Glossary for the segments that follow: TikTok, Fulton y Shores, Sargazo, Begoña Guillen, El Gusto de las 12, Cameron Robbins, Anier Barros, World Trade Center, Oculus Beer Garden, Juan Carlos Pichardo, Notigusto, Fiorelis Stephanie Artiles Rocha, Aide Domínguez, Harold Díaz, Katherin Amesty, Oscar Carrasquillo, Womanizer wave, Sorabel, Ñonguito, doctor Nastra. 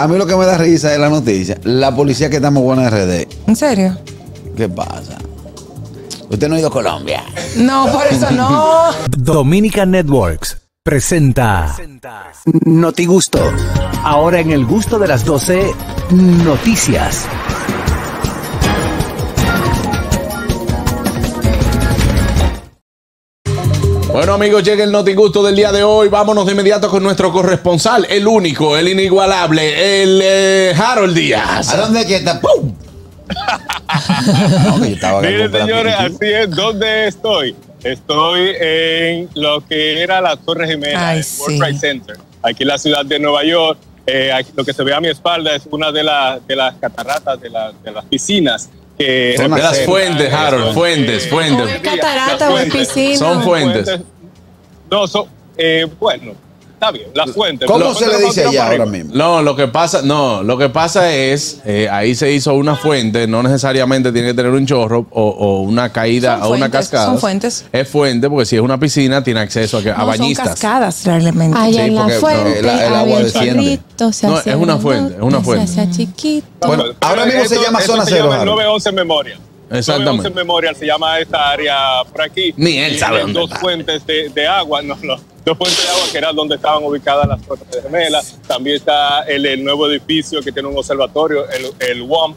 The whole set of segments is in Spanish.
A mí lo que me da risa es la noticia. La policía que estamos buena en RD. ¿En serio? ¿Qué pasa? Usted no ha ido a Colombia. No, por eso no. Dominica Networks presenta Notigusto. Ahora en El Gusto de las 12, noticias. Bueno, amigos, llega el Notigusto del día de hoy. Vámonos de inmediato con nuestro corresponsal, el único, el inigualable, el Harold Díaz. ¿A dónde que está? ¡Pum! Miren, señores, así es. ¿Dónde estoy? Estoy en lo que era la Torre Gemela, el World Trade Center. Aquí en la ciudad de Nueva York. Aquí, lo que se ve a mi espalda es una de las cataratas, de las piscinas. Son las fuentes, Harold, fuentes. No, catarata, o piscina. Son fuentes. No, son, bueno, está bien, las fuentes. ¿Cómo se le dice allá ahora mismo? No, lo que pasa es, ahí se hizo una fuente, no necesariamente tiene que tener un chorro o una caída o una cascada. Son fuentes. Es fuente, porque si es una piscina, tiene acceso a bañistas. Son cascadas realmente. Allá en la fuente, el agua desciende. No, es una fuente, es una fuente. Se hace chiquito. Bueno, ahora mismo se llama zona cero. 911 Memorial. Exactamente. 911 Memorial se llama esta área por aquí. Ni él sabe dónde está. Dos fuentes de agua, dos fuentes de agua que eran donde estaban ubicadas las Torres Gemelas. También está el nuevo edificio que tiene un observatorio, el WOM.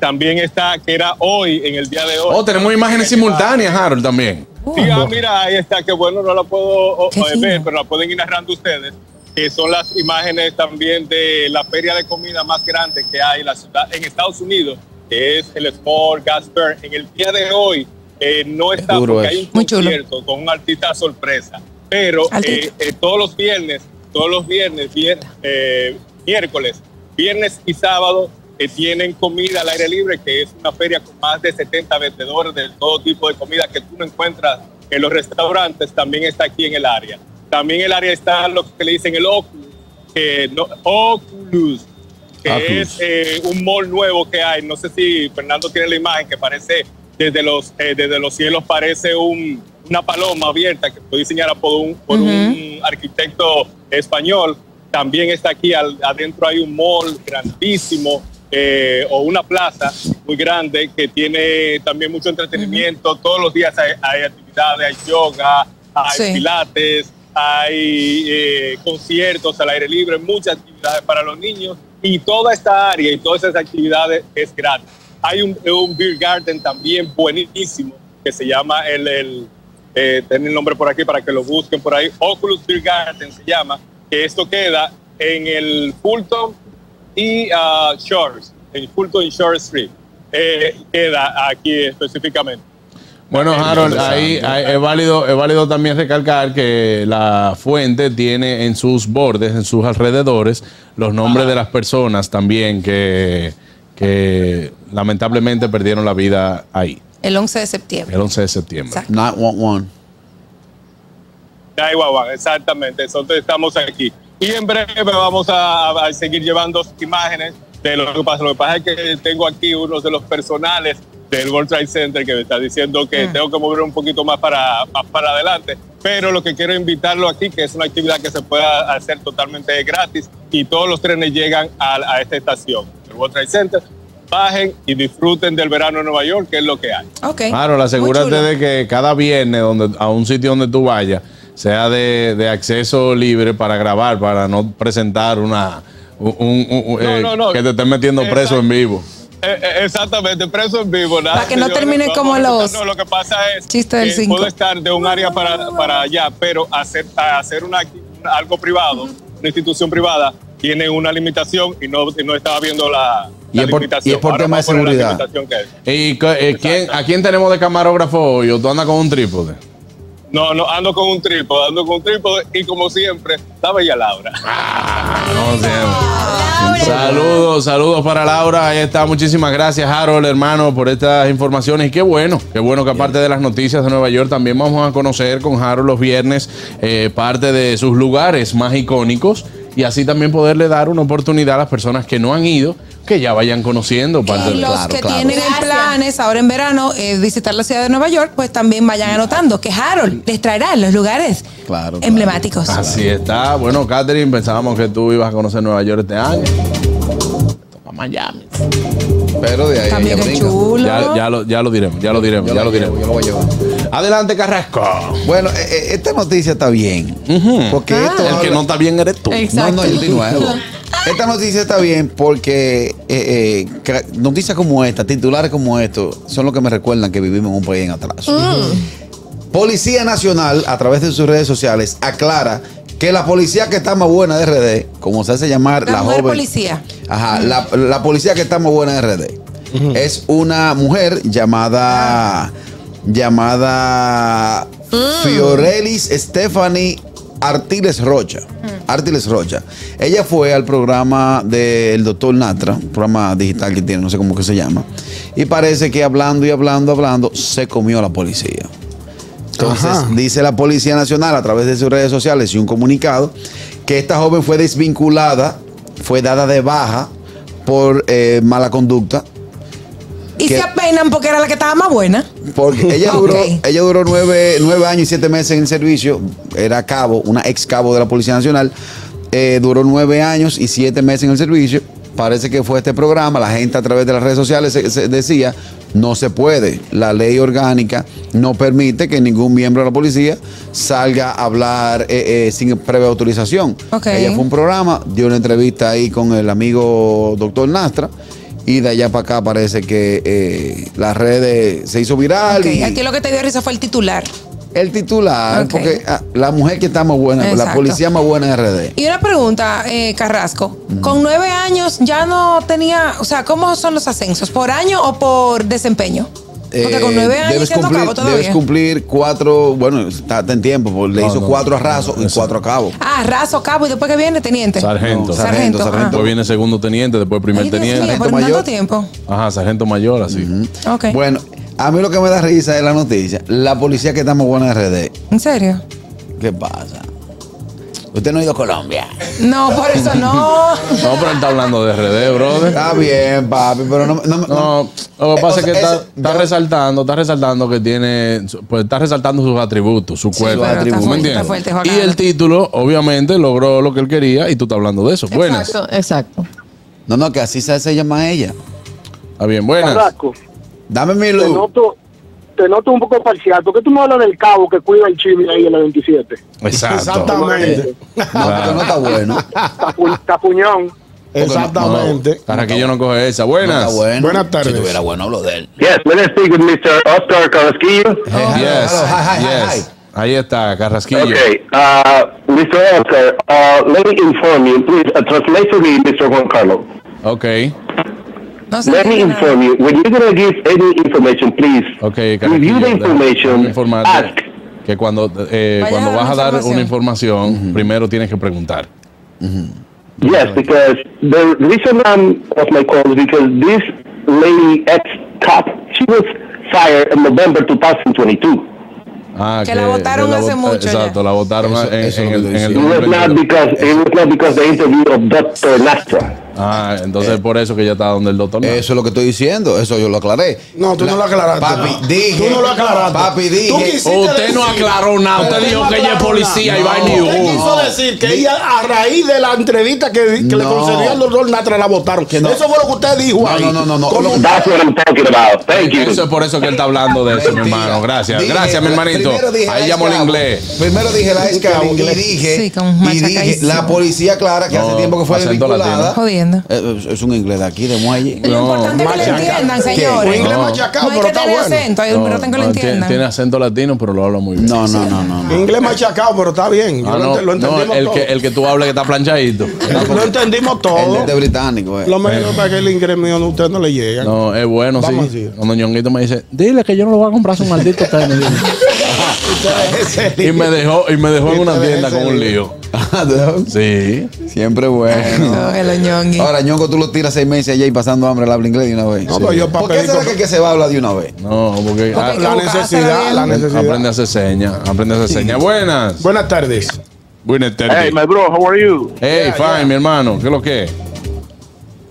También está, que era hoy, en el día de hoy. Oh, tenemos imágenes simultáneas, Harold, también. Sí, mira, ahí está, que bueno, no la puedo ver, pero la pueden ir narrando ustedes. Que son las imágenes también de la feria de comida más grande que hay en la ciudad, en Estados Unidos, que es el Small Gas Fair. En el día de hoy no está porque hay un concierto con un artista sorpresa, pero miércoles, viernes y sábado tienen comida al aire libre, que es una feria con más de 70 vendedores de todo tipo de comida que tú no encuentras en los restaurantes. También está aquí en el área. También en el área está lo que le dicen el Oculus, que es un mall nuevo que hay. No sé si Fernando tiene la imagen, que parece, desde los cielos parece una paloma abierta, que fue diseñada por un arquitecto español. También está aquí, adentro hay un mall grandísimo, o una plaza muy grande, que tiene también mucho entretenimiento. Todos los días hay actividades, hay yoga, hay pilates, hay conciertos al aire libre, muchas actividades para los niños, y toda esta área y todas esas actividades es gratis. Hay un beer garden también buenísimo que se llama tiene el nombre por aquí para que lo busquen por ahí, Oculus Beer Garden se llama, que esto queda en el Fulton y Shores, en Fulton y Shores Street, queda aquí específicamente. Bueno, Harold, ahí es válido también recalcar que la fuente tiene en sus bordes, en sus alrededores, los nombres de las personas también que lamentablemente perdieron la vida ahí. El 11 de septiembre. El 11 de septiembre. 911. 911, exactamente. Entonces estamos aquí. Y en breve vamos a seguir llevando imágenes de lo que pasa. Lo que pasa es que tengo aquí uno de los personales del World Trade Center que me está diciendo que tengo que mover un poquito más para adelante, pero lo que quiero invitarlo aquí, que es una actividad que se puede hacer totalmente gratis, y todos los trenes llegan a esta estación, el World Trade Center. Bajen y disfruten del verano en Nueva York, que es lo que hay. Claro, asegúrate de que cada viernes a un sitio donde tú vayas sea de acceso libre para grabar, para no presentar que te estén metiendo preso en vivo. Exactamente, preso en vivo. Para que no terminen como los... No, lo que pasa es que puedo estar de un área para allá, pero hacer algo privado, una institución privada, tiene una limitación y no estaba viendo la limitación. Y es por tema de seguridad. ¿Y a quién tenemos de camarógrafo hoy? ¿O tú andas con un trípode? No, ando con un trípode y, como siempre, la bella Laura. Saludos para Laura. Ahí está. Muchísimas gracias, Harold, hermano, por estas informaciones. Y qué bueno que aparte de las noticias de Nueva York, también vamos a conocer con Harold los viernes parte de sus lugares más icónicos, y así también poderle dar una oportunidad a las personas que no han ido, que ya vayan conociendo. Parte y los claro, que claro. tienen gracias. Planes ahora en verano visitar la ciudad de Nueva York, pues también vayan anotando que Harold les traerá los lugares claro, emblemáticos. Claro. Así está. Bueno, Katherin, pensábamos que tú ibas a conocer Nueva York este año. Toca Miami. Pero de ahí también es chulo. Ya lo diremos. Yo lo voy a llevar. Adelante, Carrasco. Bueno, esta noticia está bien. Porque esto el que no está bien eres tú. Exacto. No, yo estoy nuevo. Esta noticia está bien porque noticias como esta, titulares como estos, son los que me recuerdan que vivimos en un país en atraso. Policía Nacional, a través de sus redes sociales, aclara que la policía que está más buena de RD, como se hace llamar la joven policía. Ajá, la policía que está más buena de RD. Es una mujer llamada Fiorelis Stephanie Artiles Rocha. Artiles Rocha. Ella fue al programa del doctor Nastra, un programa digital que tiene, no sé cómo que se llama. Y parece que hablando, se comió a la policía. Entonces, dice la Policía Nacional a través de sus redes sociales y un comunicado que esta joven fue desvinculada, fue dada de baja por mala conducta. Y que, se apenan porque era la que estaba más buena. Porque ella duró 9 años y 7 meses en el servicio, era cabo, una ex cabo de la Policía Nacional, duró 9 años y 7 meses en el servicio. Parece que fue este programa, la gente a través de las redes sociales se decía, no se puede, la ley orgánica no permite que ningún miembro de la policía salga a hablar sin previa autorización. Ella fue un programa, dio una entrevista ahí con el amigo doctor Nastra, y de allá para acá parece que las redes se hizo viral. Y aquí lo que te dio risa fue el titular. El titular, porque la mujer que está más buena, exacto. la policía más buena en RD. Y una pregunta, Carrasco, con 9 años ya no tenía, o sea, ¿cómo son los ascensos? ¿Por año o por desempeño? Porque con 9 años debes cumplir 4, bueno, está en tiempo, porque le hizo 4 a raso y 4 a cabo. Ah, raso, cabo, y después que viene teniente. Sargento. No, sargento. Después viene segundo teniente, después primer teniente. Sargento mayor. Tiempo. Ajá, sargento mayor, así. Bueno. A mí lo que me da risa es la noticia. La policía que está muy buena en RD. ¿En serio? ¿Qué pasa? Usted no ha ido a Colombia. No, por eso no. No, pero él está hablando de RD, brother. Está bien, papi, pero no. Lo que pasa es que está resaltando que tiene, pues está resaltando sus atributos, su cuerpo. Sí, atributos, ¿me entiendes? Fuerte, y el título, obviamente, logró lo que él quería y tú estás hablando de eso. Exacto, buenas. Exacto. No, que así se llama ella. Está bien, buenas. Carrasco. Dame mi luz. Te noto un poco parcial. ¿Por qué tú no hablas del cabo que cuida el chibi ahí en la 27? Exacto. Exactamente. No, no está bueno. Está puñón. Exactamente. Para que yo no coge esa. Buenas. Buenas tardes. Si estuviera bueno, hablo de él. Yes, let me speak with Mr. Oscar Carrasquillo. Yes. Ahí está, Carrasquillo. Okay. Mr. Oscar, let me inform you, please, translate to me, Mr. Juan Carlos. Okay. No sé. Let me inform you. When you're going to give any information, please review the information. Ask. Que cuando vas a dar una información, primero tienes que preguntar. Yes, because the reason of my call is because this lady ex-cop, she was fired in November 2022. Ah, que la votaron hace mucho. Exacto, la votaron en el 2022. It was not because the interview of Dr. Nastra. Ah, entonces por eso que ya está donde el doctor Nastra. Eso es lo que estoy diciendo, eso yo lo aclaré. No, tú no lo aclaraste. Papi, dije. Tú no lo aclaraste. Papi, dije. Usted no aclaró nada, usted dijo que ella es policía y va a New York. Usted quiso decir que ella, a raíz de la entrevista que le concedió al doctor Nastra, la votaron. Eso fue lo que usted dijo ahí. No. That's what I'm talking about. Thank you. Eso es por eso que él está hablando de eso, mi hermano. Gracias, gracias, mi hermanito. Ahí llamó el inglés. Primero dije la escabo y dije la policía aclara que hace tiempo que fue desvinculada. Es un inglés de aquí, de Muelle. Lo importante es que le entiendan, señores. Un inglés machacado, pero está bueno. Tiene acento latino, pero lo habla muy bien. No. Inglés machacado, pero está bien. Lo entendimos todo. El que tú hables que está planchadito. Lo entendimos todo. El de británico. Lo menos para que el inglés mío no usted no le llega. No, es bueno, sí. Cuando Ñonguito me dice, dile que yo no lo voy a comprar su maldito tenis. Y me dejó en una tienda con un lío. Sí. Siempre bueno. Ahora, Ñongo, tú lo tiras 6 meses allá y pasando hambre al habla inglés de una vez. No, pero yo ¿por qué será que se va a hablar de una vez? No, porque la necesidad. Aprende a hacer señas. Buenas. Buenas tardes. Buenas tardes. Hey, my bro, how are you? Hey, fine, mi hermano. ¿Qué es lo que?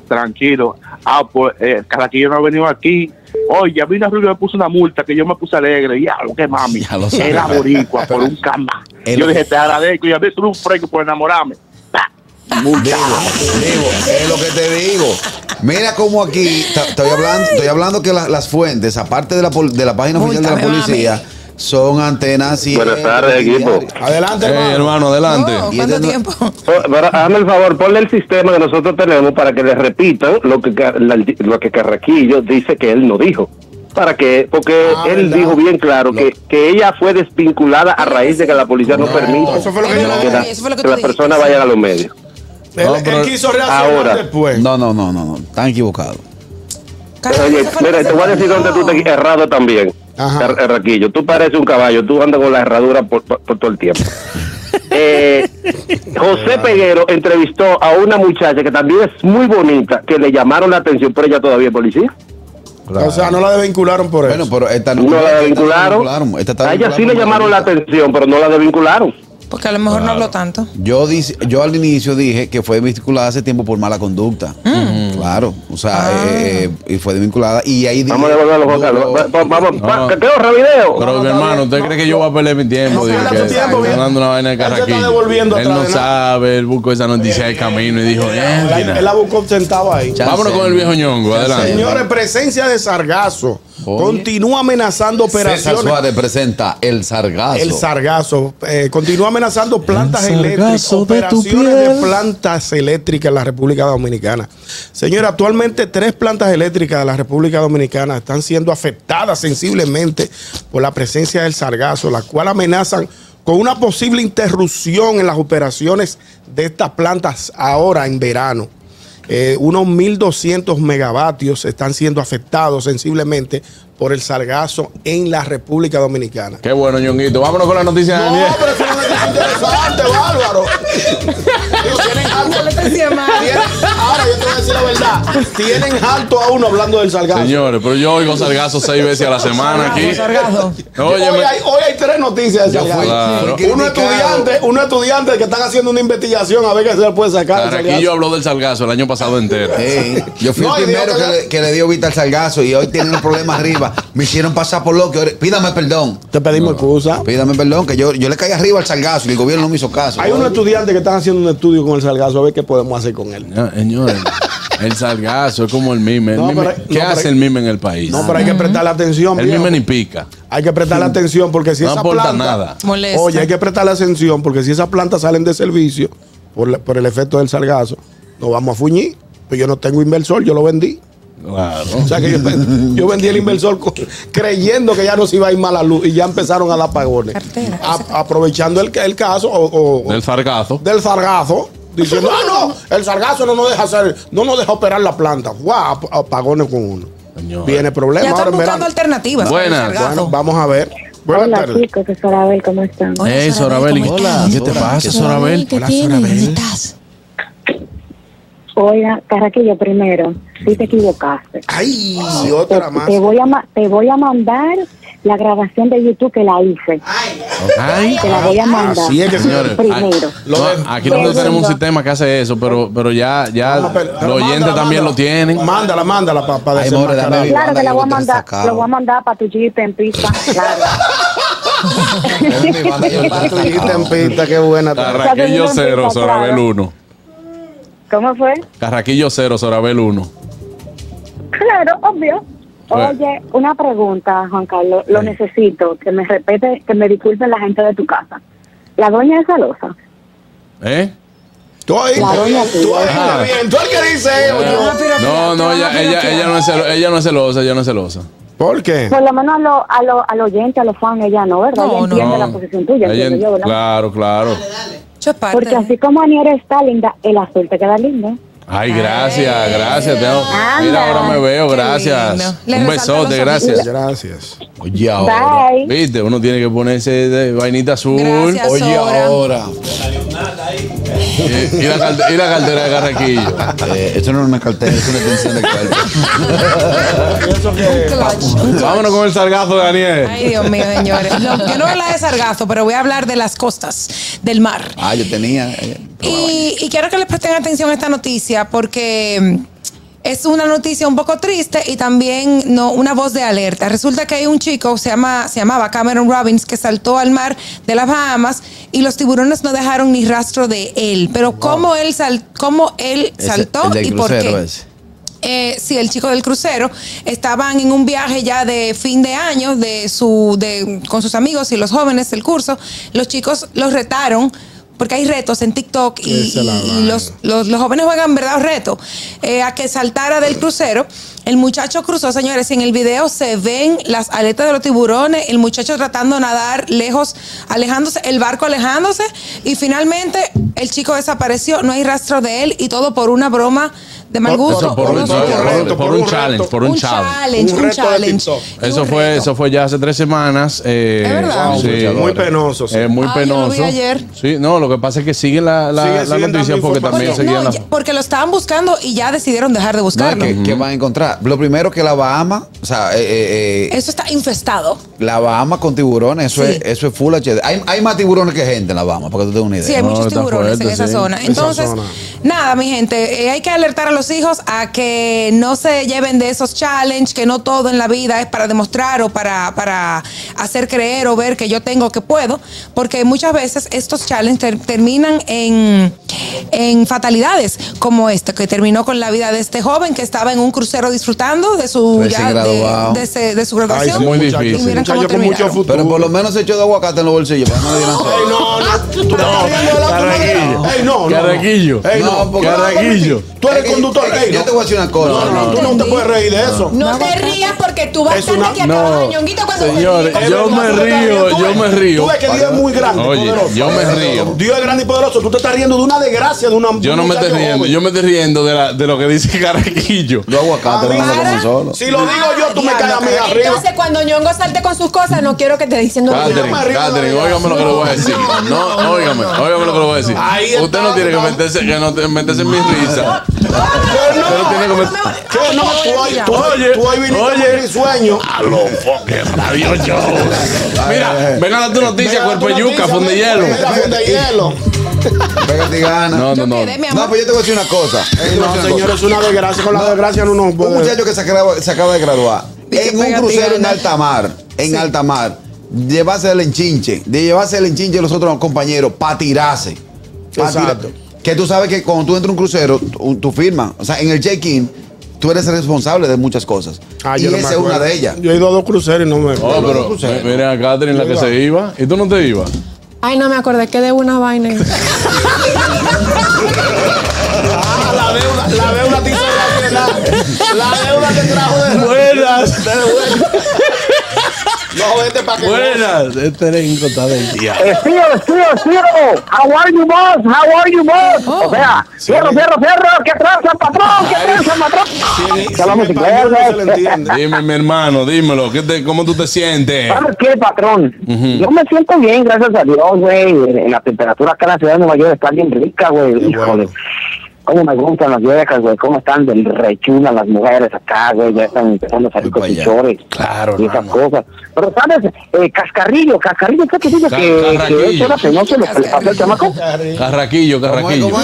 tranquilo. Ah, pues Carrasquillo no ha venido aquí. Oye, a mí la Rubio me puso una multa que yo me puse alegre. Ya, lo que mami, ya lo era boricua por un cama. Yo dije, te agradezco. Y a mí tú un fresco por enamorarme. Digo, es lo que te digo. Mira como aquí, estoy hablando que las fuentes, aparte de la página oficial de la policía, son antenas y... Buenas tardes, equipo. Adelante, hermano, adelante. Oh, ¿cuánto tiempo? Hazme el favor, ponle el sistema que nosotros tenemos para que le repitan lo que Carrasquillo dice que él no dijo. Porque él dijo bien claro que ella fue desvinculada a raíz de que la policía no permite que la persona vaya a los medios. Él quiso reaccionar ahora. Después. No, están equivocados. Oye, mira, te voy a decir dónde tú te errado también. Carrasquillo, tú pareces un caballo, tú andas con la herradura por todo el tiempo. José Peguero entrevistó a una muchacha que también es muy bonita, que le llamaron la atención, pero ella todavía es policía. Claro. O sea, no la desvincularon por eso. Bueno, pero esta no la desvincularon. A ella sí le llamaron la atención, pero no la desvincularon. Porque a lo mejor no habló tanto. Yo al inicio dije que fue vinculada hace tiempo por mala conducta. Claro, o sea, y fue desvinculada. Y ahí vamos a devolverlo, Juan Carlos. Vamos, que quedó revideo. Pero mi hermano, ¿usted cree que yo voy a perder mi tiempo? Digo, que está hablando una vaina de Carrasquillo. Él no sabe, él buscó esa noticia del camino y dijo, él la buscó sentado ahí. Vámonos con el viejo Ñongo, adelante. Señores, presencia de Sargazo. Continúa amenazando operaciones. César Suárez presenta el Sargazo. El Sargazo continúa amenazando plantas eléctricas, operaciones de plantas eléctricas en la República Dominicana. Señora, actualmente 3 plantas eléctricas de la República Dominicana están siendo afectadas sensiblemente por la presencia del Sargazo, la cual amenazan con una posible interrupción en las operaciones de estas plantas ahora en verano. Unos 1.200 megavatios están siendo afectados sensiblemente por el Sargazo en la República Dominicana. Qué bueno, Ñonguito. Vámonos con la noticia de Anier. No, pero eso no es interesante, Bárbaro. Ahora yo te voy a decir la verdad. Tienen alto a uno hablando del Sargazo. Señores, pero yo oigo Sargazo 6 veces a la semana aquí. Hoy hay 3 noticias. Uno estudiante que están haciendo una investigación a ver qué se le puede sacar. Aquí yo habló del Sargazo el año pasado entero. Hey, yo fui el primero que le dio vista al Sargazo y hoy tienen un problema arriba. Me hicieron pasar por lo que... Pídame perdón. Te pedimos excusa. Pídame perdón, que yo le caí arriba al Sargazo y el gobierno no me hizo caso. Hay unos estudiantes que están haciendo un estudio con el Sargazo a ver qué podemos hacer con él. Señor, el Sargazo es como el mime. ¿Qué hace el mime en el país? No, pero hay que prestarle atención. El mime ni pica. Hay que prestarle atención porque si esa planta... No aporta nada. Oye, hay que prestarle atención porque si esas plantas salen de servicio por el efecto del Sargazo, nos vamos a fuñir. Pues yo no tengo inversor, yo lo vendí. Claro. O sea que yo vendí el inversor creyendo que ya no se iba a ir mala luz y ya empezaron a dar apagones. Aprovechando el caso del Sargazo. Del Sargazo. Diciendo, no, el Sargazo no nos deja operar la planta. ¡Guau! Apagones con uno. Señor. Viene problema. Ya están buscando alternativas. Bueno, vamos a ver. Hola chicos, es Sorabel, ¿cómo están? Hey, Sorabel, hola. ¿Qué te pasa, Sorabel? Hola, Sorabel. Oiga, Carrasquillo, primero, si te equivocaste. ¡Ay! Y otra más. Te voy a mandar la grabación de YouTube que la hice. ¡Ay! Te la voy a mandar. Así es que, señores. Primero. Aquí nosotros tenemos un sistema que hace eso, pero ya los oyentes también lo tienen. Mándala, papá. Claro que la voy a mandar. Lo voy a mandar para tu jeep en pista. Claro. Tu jeep en pista, qué buena. Carrasquillo 0, Sorabel 1. ¿Cómo fue? Carrasquillo 0, Sorabel 1. Claro, obvio. Oye, una pregunta, Juan Carlos. Lo necesito. Que me respete, que me disculpen la gente de tu casa. La doña de Salosa. ¿Tú el que dice? No, ella no es celosa. ¿Por qué? Por lo menos a los oyentes, a los fans, ella no, ¿verdad? Ella entiende la posición tuya. Claro. Porque así como Anier está linda, el azul te queda lindo. Ay, gracias. Mira, ahora me veo, gracias. Un besote, gracias. Oye, ahora. Bye. Viste, uno tiene que ponerse de vainita azul. Gracias, oye, ahora. Y la cartera de Carrasquillo. Eso no es una cartera, es una extensión de cartera. Vámonos con el Sargazo de Anier. Ay, Dios mío, señores. Yo no voy a hablar de Sargazo, pero voy a hablar de las costas del mar. Ah, yo tenía. Y quiero que les presten atención a esta noticia porque Es una noticia un poco triste y también una voz de alerta. Resulta que hay un chico, se llamaba Cameron Robbins, que saltó al mar de las Bahamas y los tiburones no dejaron ni rastro de él. Pero wow. ¿Cómo él saltó y por qué? Sí, el chico del crucero. Estaban en un viaje ya de fin de año con sus amigos y los jóvenes del curso. Los chicos los retaron, porque hay retos en TikTok y los jóvenes juegan verdad retos, a que saltara del crucero. El muchacho cruzó, señores, y en el video se ven las aletas de los tiburones, el muchacho tratando de nadar lejos, alejándose, el barco alejándose, y finalmente el chico desapareció, no hay rastro de él, y todo por una broma de mal gusto. Por un challenge. Eso fue ya hace 3 semanas. Es verdad. Wow, sí, muy penoso. Sí. Muy penoso. Yo lo vi ayer. Sí, no, lo que pasa es que siguen la noticia porque también seguían porque lo estaban buscando y ya decidieron dejar de buscarlo. ¿Qué van a encontrar? Lo primero que la Bahama, o sea, eso está infestado. La Bahama con tiburones, eso es full HD. Hay más tiburones que gente en la Bahama, para que tú tengas una idea. Sí, hay muchos tiburones en esa zona. Entonces, nada, mi gente, hay que alertar a los hijos a que no se lleven de esos challenges, que no todo en la vida es para demostrar o para hacer creer o ver que yo tengo, que puedo, porque muchas veces estos challenges terminan en fatalidades como esta, que terminó con la vida de este joven que estaba en un crucero disfrutando de su de su graduación. Ay, muy difícil. Y miren cómo terminaron. Pero por lo menos se echó de aguacate en los bolsillos. Carraquillo. Tú eres conductor. Yo te voy a decir una cosa. Tú no te puedes reír de eso. No te rías porque tú vas a tener que acabar de Ñonguito cuando... Señor, yo me río. Tú ves que Dios es muy grande y poderoso. Yo me río. Dios es grande y poderoso. Tú te estás riendo de una desgracia, de una... Yo no me estoy riendo. Yo me estoy riendo de lo que dice Carraquillo. Yo aguacate, no me como solo. Si lo digo yo, tú me caes a mí arriba. Entonces, cuando Ñongo salte con sus cosas, no quiero que te diciendo nada. Katherin, óigame lo que le voy a decir. No, óigame lo que le voy a decir. Usted no tiene que meterse en mi risa. Oye, mi sueño. A los fucking radio shows. Mira, vengan a tu noticia, cuerpo yuca, funde hielo. Pégate ganas. No, pues yo te voy a decir una cosa. No, señor, es una desgracia. Con la desgracia no nos puede. Un muchacho que se acaba de graduar en un crucero en alta mar. Llevarse el enchinche. De llevarse el enchinche a los otros compañeros para tirarse. Exacto. Que tú sabes que cuando tú entras a un crucero, tú firmas. O sea, en el check-in, tú eres responsable de muchas cosas. Y esa es una de ellas. Yo he ido a 2 cruceros y no me acuerdo. No, pero mira a Katherin, la que se iba. ¿Y tú no te ibas? Ay, no me acordé que de una vaina. La deuda te hizo la deuda te trajo de... Buenas. No, vete para que... Buenas, este elenco está del día. Tío, how are you boss? Oh, o sea, cierro, que transan, patrón, patrón. Dime, mi hermano, dímelo, ¿cómo tú te sientes? ¿Sabes qué, patrón? Yo me siento bien, gracias a Dios, güey. La temperatura acá en la ciudad de Nueva York está bien rica, güey, híjole. Cómo me gustan las viejas, güey, cómo están de rechunas las mujeres acá, güey, ya están empezando a salir con chichores, claro, y esas cosas. Pero, ¿sabes? Cascarrillo, ¿qué te digo? Que eso que no se le pasó al chamaco. Carraquillo. ¿Sabes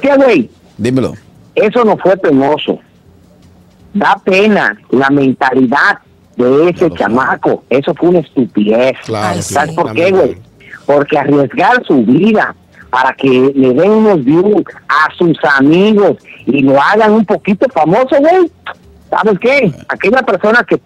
qué, güey? Dímelo. Eso no fue penoso. Da pena la mentalidad de ese chamaco. Eso fue una estupidez. Claro, ¿sabes por qué, güey? Porque arriesgar su vida para que le den unos views a sus amigos y lo hagan un poquito famoso, güey. ¿Sabes qué? Aquellas personas que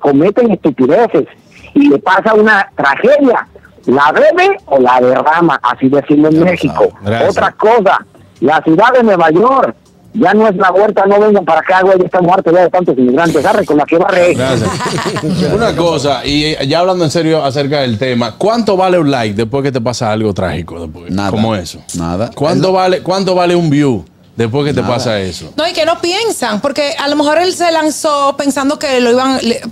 cometen estupideces y le pasa una tragedia, la bebe o la derrama, así decimos en México. Gracias. Otra cosa, la ciudad de Nueva York ya no es la huerta, no vengan para acá, güey, están muertos ya de tantos inmigrantes, arre con la que barre. Una cosa, y ya hablando en serio acerca del tema, ¿cuánto vale un like después que te pasa algo trágico? Después, nada. Como eso. Nada. ¿Cuánto vale un view? Después que te pasa eso. No, y que no piensan, porque a lo mejor él se lanzó pensando que lo iban... Que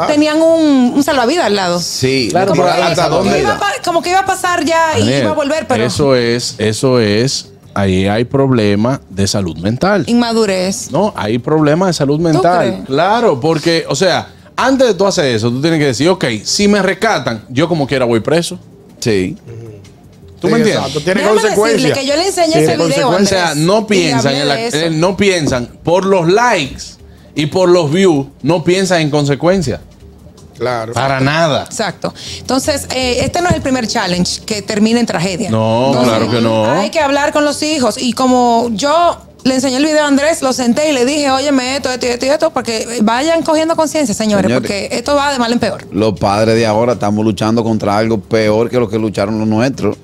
tenían un salvavidas al lado. Sí, claro, como, pero hasta dónde como que iba a pasar ya y iba a volver, pero... Eso es... Ahí hay problemas de salud mental. Inmadurez. No, hay problemas de salud mental. Claro, porque, o sea, antes de tú hacer eso, tú tienes que decir, ok, si me rescatan, yo como quiera voy preso. Sí. ¿Tú me entiendes? Exacto. Tiene consecuencias. Que yo le enseñé ese video, Andrés, no piensan, no piensan por los likes y por los views, no piensan en consecuencias. Claro. Para nada. Exacto. Entonces, este no es el primer challenge que termina en tragedia. No, entonces, claro que no. Hay que hablar con los hijos. Y como yo le enseñé el video a Andrés, lo senté y le dije, óyeme, esto, porque vayan cogiendo conciencia, señores, porque esto va de mal en peor. Los padres de ahora estamos luchando contra algo peor que lo que lucharon los nuestros.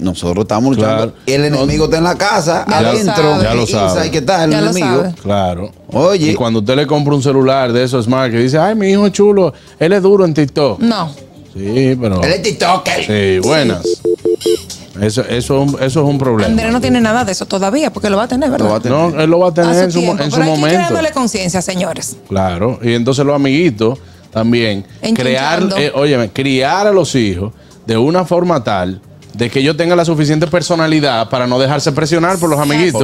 Nosotros estamos luchando. El enemigo está en la casa, adentro. Ya lo sabe. ¿Qué tal el enemigo? Claro. Oye. Y cuando usted le compra un celular de esos smart que dice, ay, mi hijo es chulo, él es duro en TikTok. No. Sí, pero. Él es TikToker. Sí, buenas. Eso es un problema. Andrés no tiene nada de eso todavía, porque lo va a tener, ¿verdad? Lo va a tener. No, él lo va a tener en su momento. Pero hay que ir dándole conciencia, señores. Claro. Y entonces los amiguitos también. Óyeme, criar a los hijos de una forma tal de que yo tenga la suficiente personalidad para no dejarse presionar por los amiguitos.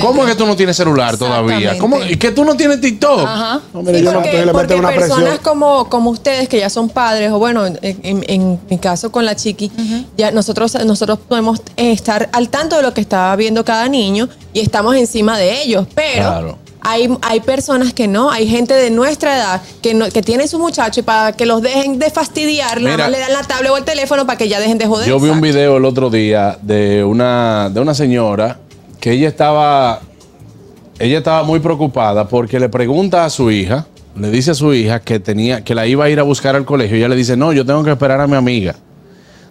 ¿Cómo es que tú no tienes celular todavía? ¿Cómo es que tú no tienes TikTok? Ajá. No, mire, sí, yo porque una personas como ustedes que ya son padres, o bueno, en mi caso con la Chiqui, ya nosotros podemos estar al tanto de lo que está viendo cada niño y estamos encima de ellos, pero... Claro. Hay personas que no, hay gente de nuestra edad que tiene su muchacho y para que los dejen de fastidiar, nada más le dan la tablet o el teléfono para que ya dejen de joder. Yo vi un video el otro día de una señora que ella estaba muy preocupada porque le pregunta a su hija, le dice a su hija que la iba a ir a buscar al colegio y ella le dice, no, yo tengo que esperar a mi amiga.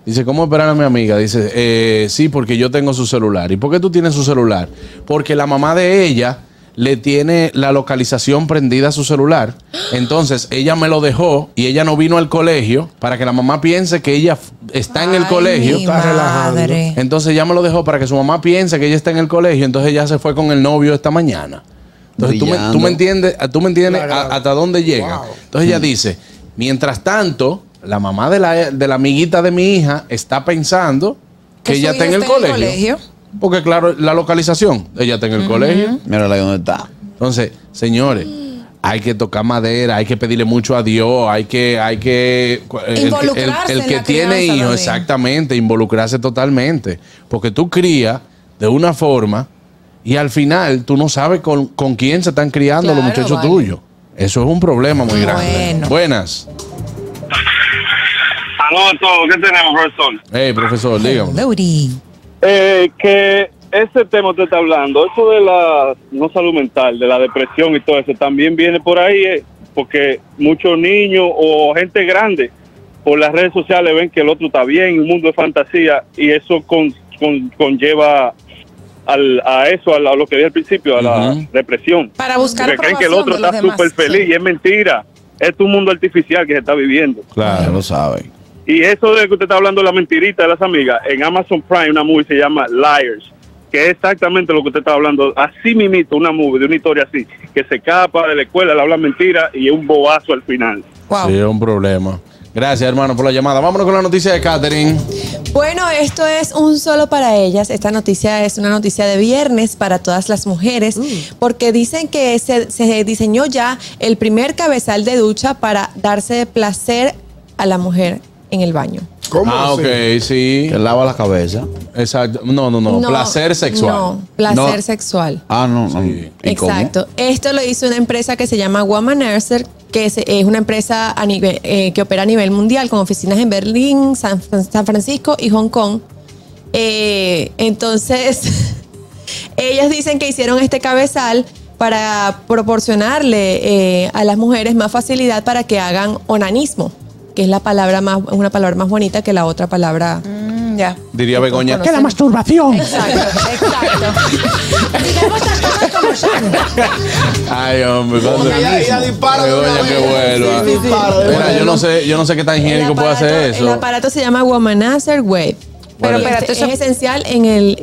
Dice, ¿cómo esperar a mi amiga? Dice, sí, porque yo tengo su celular. ¿Y por qué tú tienes su celular? Porque la mamá de ella le tiene la localización prendida a su celular. Entonces, ella me lo dejó y ella no vino al colegio para que la mamá piense que ella está en el colegio. Está relajando. Entonces, ella me lo dejó para que su mamá piense que ella está en el colegio. Entonces, ella se fue con el novio esta mañana. Entonces, tú me entiendes hasta dónde llega. Wow. Entonces, ella dice, mientras tanto, la mamá de la amiguita de mi hija está pensando que ella está en el colegio. Porque, claro, la localización, ella está en el colegio. Mírala ahí donde está. Entonces, señores, hay que tocar madera, hay que pedirle mucho a Dios, hay que involucrarse. El que tiene hijos, exactamente, involucrarse totalmente. Porque tú crías de una forma y al final tú no sabes con quién se están criando los muchachos tuyos. Eso es un problema muy grande. Buenas. Saludos a todos. ¿Qué tenemos, profesor? Hey, profesor, dígame. Que ese tema usted está hablando, eso de la no salud mental, de la depresión y todo eso, también viene por ahí, porque muchos niños o gente grande por las redes sociales ven que el otro está bien, un mundo de fantasía, y eso conlleva a lo que dije al principio, a la depresión. Para buscar porque creen que el otro está súper feliz, y es mentira. Es un mundo artificial que se está viviendo. Claro, lo saben. Y eso de que usted está hablando de la mentirita de las amigas, en Amazon Prime una movie se llama Liars, que es exactamente lo que usted está hablando, así mimito, una movie de una historia así, que se escapa de la escuela, le hablan mentira y es un bobazo al final. Wow. Sí, es un problema. Gracias, hermano, por la llamada. Vámonos con la noticia de Katherin. Bueno, esto es un solo para ellas. Esta noticia es una noticia de viernes para todas las mujeres, porque dicen que se diseñó ya el primer cabezal de ducha para darse placer a la mujer en el baño. ¿Cómo? Ah, ok, sí. Que lava la cabeza. Exacto. No. Placer sexual. No, placer sexual. Ah, no, no. Sí. Exacto. Esto lo hizo una empresa que se llama Womanizer, que es una empresa que opera a nivel mundial, con oficinas en Berlín, San Francisco y Hong Kong. Entonces, ellas dicen que hicieron este cabezal para proporcionarle a las mujeres más facilidad para que hagan onanismo, que es una palabra más bonita que la otra palabra. Ya. Diría Begoña, que la masturbación. Exacto. Digamos las cosas como son. Ay, hombre. Ella dispara. Begoña, que vuelva. Sí. Mira, yo no sé qué tan higiénico puede hacer eso. El aparato se llama Womanizer Wave. Pero espérate, eso es esencial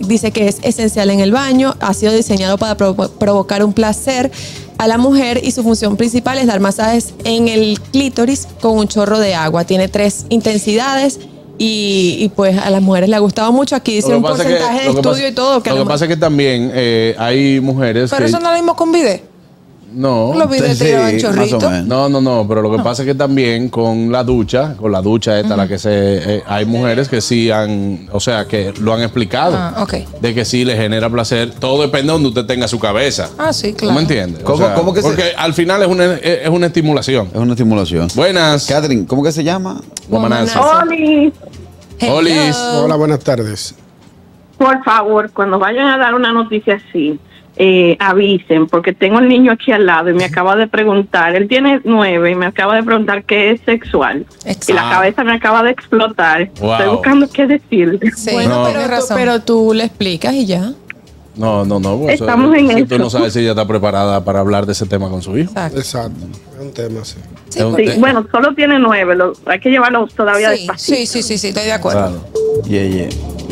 dice que es esencial en el baño, ha sido diseñado para provocar un placer a la mujer y su función principal es dar masajes en el clítoris con un chorro de agua. Tiene 3 intensidades y pues a las mujeres le ha gustado mucho. Aquí dice un porcentaje de estudio y todo. Lo que pasa es que también hay mujeres. Pero eso no lo mismo con bidet. No. Lo vi de tirado en chorrito. No, no, no, pero lo que pasa es que también con la ducha esta, la que se... hay mujeres que sí han, o sea, que lo han explicado. Ah, ok. De que sí les genera placer. Todo depende de donde usted tenga su cabeza. Ah, sí, claro. ¿No me entiendes? ¿Cómo, cómo que porque al final es una estimulación. Es una estimulación. Buenas. Katherin, ¿cómo que se llama? Womanizer. Olis. Olis. Hola, buenas tardes. Por favor, cuando vayan a dar una noticia así, avisen, porque tengo el niño aquí al lado y me acaba de preguntar, él tiene 9 y me acaba de preguntar qué es sexual. Exacto. Y la cabeza me acaba de explotar. Wow. Estoy buscando qué decir. Sí. Bueno, no, pero tú le explicas y ya. No, no, no. Pues, estamos en eso. Tú no sabes si ella está preparada para hablar de ese tema con su hijo. Exacto. Exacto. Es un tema, sí. Sí, sí. Bueno, solo tiene 9, hay que llevarlo todavía despacito. Sí, sí, sí, sí, estoy de acuerdo. Claro. Yeah, yeah.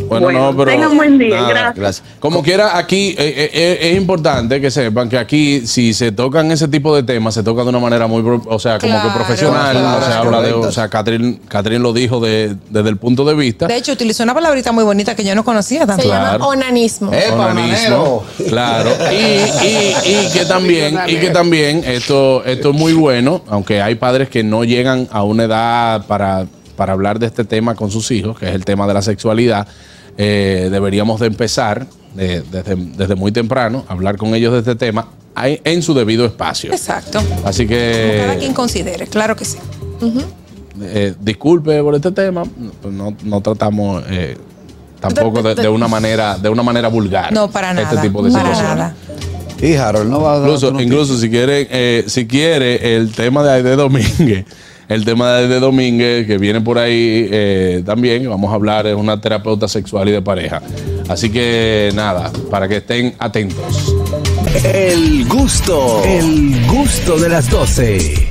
Bueno, bueno, no, pero tengan buen día, nada, gracias. Como quiera, aquí es importante que sepan que aquí, si se tocan ese tipo de temas, se toca de una manera muy, o sea, como que profesional. Claro, se habla de, o sea, Katherin lo dijo desde el punto de vista. De hecho, utilizó una palabrita muy bonita que yo no conocía tanto. Se llama onanismo. Onanismo, claro. Y que también esto es muy bueno, aunque hay padres que no llegan a una edad para hablar de este tema con sus hijos, que es el tema de la sexualidad. Deberíamos de empezar desde muy temprano a hablar con ellos de este tema en su debido espacio. Exacto. Así que... Como cada quien considere, claro que sí. Disculpe por este tema, no tratamos tampoco de una manera vulgar. No, para nada. Este tipo de situaciones. Y Harold no va a dar... Incluso si quiere el tema de Aide Domínguez, el tema de Aide Domínguez, que viene por ahí también, vamos a hablar, es una terapeuta sexual y de pareja. Así que nada, para que estén atentos. El gusto de las 12.